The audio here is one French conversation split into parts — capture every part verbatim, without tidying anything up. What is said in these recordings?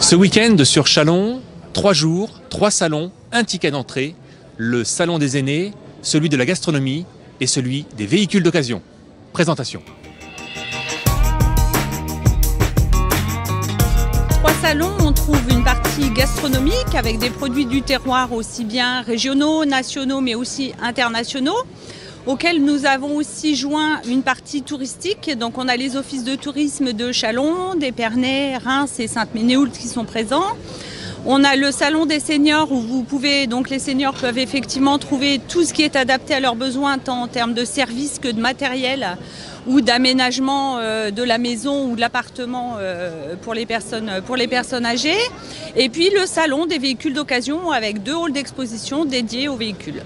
Ce week-end sur Châlons, trois jours, trois salons, un ticket d'entrée, le salon des aînés, celui de la gastronomie et celui des véhicules d'occasion. Présentation. Trois salons, on trouve une partie gastronomique avec des produits du terroir aussi bien régionaux, nationaux mais aussi internationaux, auxquels nous avons aussi joint une partie touristique. Donc on a les offices de tourisme de Châlons, d'Épernay, Reims et Sainte-Ménéhould qui sont présents. On a le salon des seniors où vous pouvez, donc les seniors peuvent effectivement trouver tout ce qui est adapté à leurs besoins, tant en termes de services que de matériel ou d'aménagement de la maison ou de l'appartement pour les personnes, pour les personnes âgées. Et puis le salon des véhicules d'occasion avec deux halls d'exposition dédiés aux véhicules.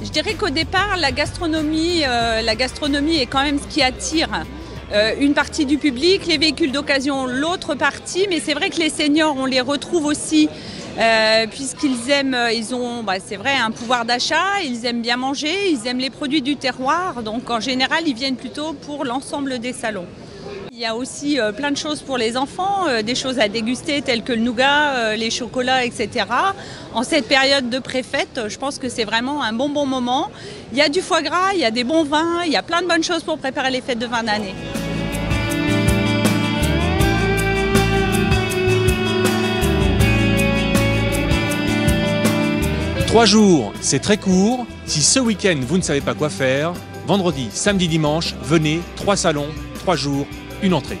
Je dirais qu'au départ, la gastronomie, euh, la gastronomie est quand même ce qui attire euh, une partie du public, les véhicules d'occasion l'autre partie, mais c'est vrai que les seniors, on les retrouve aussi euh, puisqu'ils aiment, ils ont, bah, c'est vrai, un pouvoir d'achat, ils aiment bien manger, ils aiment les produits du terroir, donc en général, ils viennent plutôt pour l'ensemble des salons. Il y a aussi euh, plein de choses pour les enfants, euh, des choses à déguster telles que le nougat, euh, les chocolats, et cetera. En cette période de pré-fête, je pense que c'est vraiment un bon bon moment. Il y a du foie gras, il y a des bons vins, il y a plein de bonnes choses pour préparer les fêtes de fin d'année. Trois jours, c'est très court. Si ce week-end vous ne savez pas quoi faire, vendredi, samedi, dimanche, venez, trois salons, trois jours, une entrée.